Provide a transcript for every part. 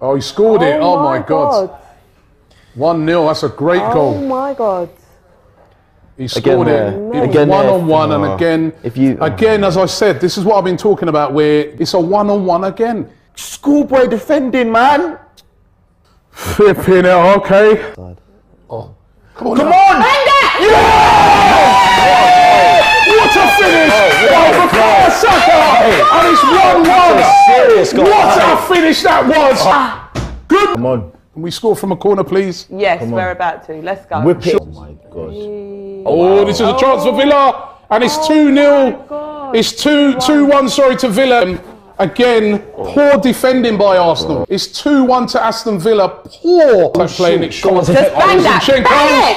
Oh, he scored it. Oh, my God. 1-0. That's a great goal. Oh, my God. He scored again, it. It was one-on-one. And again, as I said, this is what I've been talking about, where it's a one-on-one again. Schoolboy defending, man. Flipping out, okay. Oh. Come on. Come on. Yeah! What a finish! And it's 1-1! What a finish that was! Good! Come on. Can we score from a corner, please? Yes, we're about to. Let's go. Whip it. Oh my gosh. Oh, this is a chance for Villa. And it's 2-0. It's 2-1, sorry, to Villa. Again, poor defending by Arsenal. It's 2-1 to Aston Villa. Poor playing it short. Just bang that. Bang it!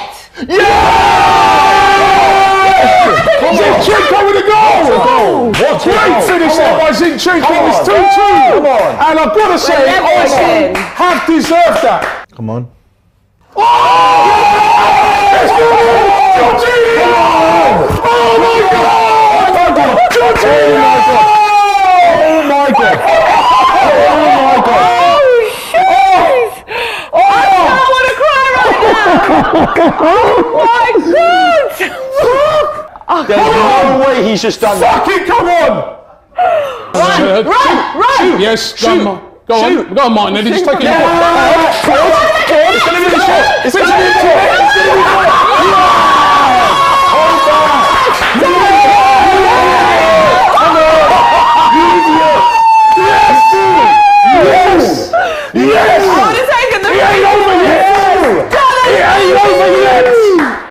Yeah! Zinchenko with a goal! Great finish there by Zinchenko. It was 2-2. And I've got to say, Arsenal have deserved that. Come on. Oh! Jorginho! Oh my God! Jorginho! Oh my God! Oh my God! Oh shit! Oh, I want to cry right now! Oh my God! There's no way he's just done that. Fucking come on! Run! Run! Yes, shoot! Go on, Martin. Then he's taking it. It's going to be the shot! It's going to be the shot!